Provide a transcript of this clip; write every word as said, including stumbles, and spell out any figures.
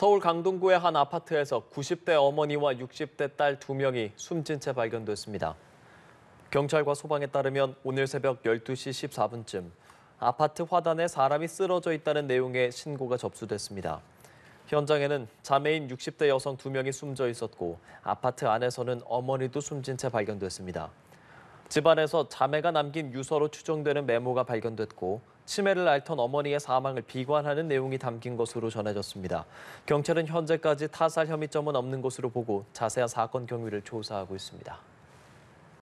서울 강동구의 한 아파트에서 구십 대 어머니와 육십 대 딸 두 명이 숨진 채 발견됐습니다. 경찰과 소방에 따르면 오늘 새벽 열두 시 십사 분쯤 아파트 화단에 사람이 쓰러져 있다는 내용의 신고가 접수됐습니다. 현장에는 자매인 육십 대 여성 두 명이 숨져 있었고 아파트 안에서는 어머니도 숨진 채 발견됐습니다. 집안에서 자매가 남긴 유서로 추정되는 메모가 발견됐고 치매를 앓던 어머니의 사망을 비관하는 내용이 담긴 것으로 전해졌습니다. 경찰은 현재까지 타살 혐의점은 없는 것으로 보고 자세한 사건 경위를 조사하고 있습니다.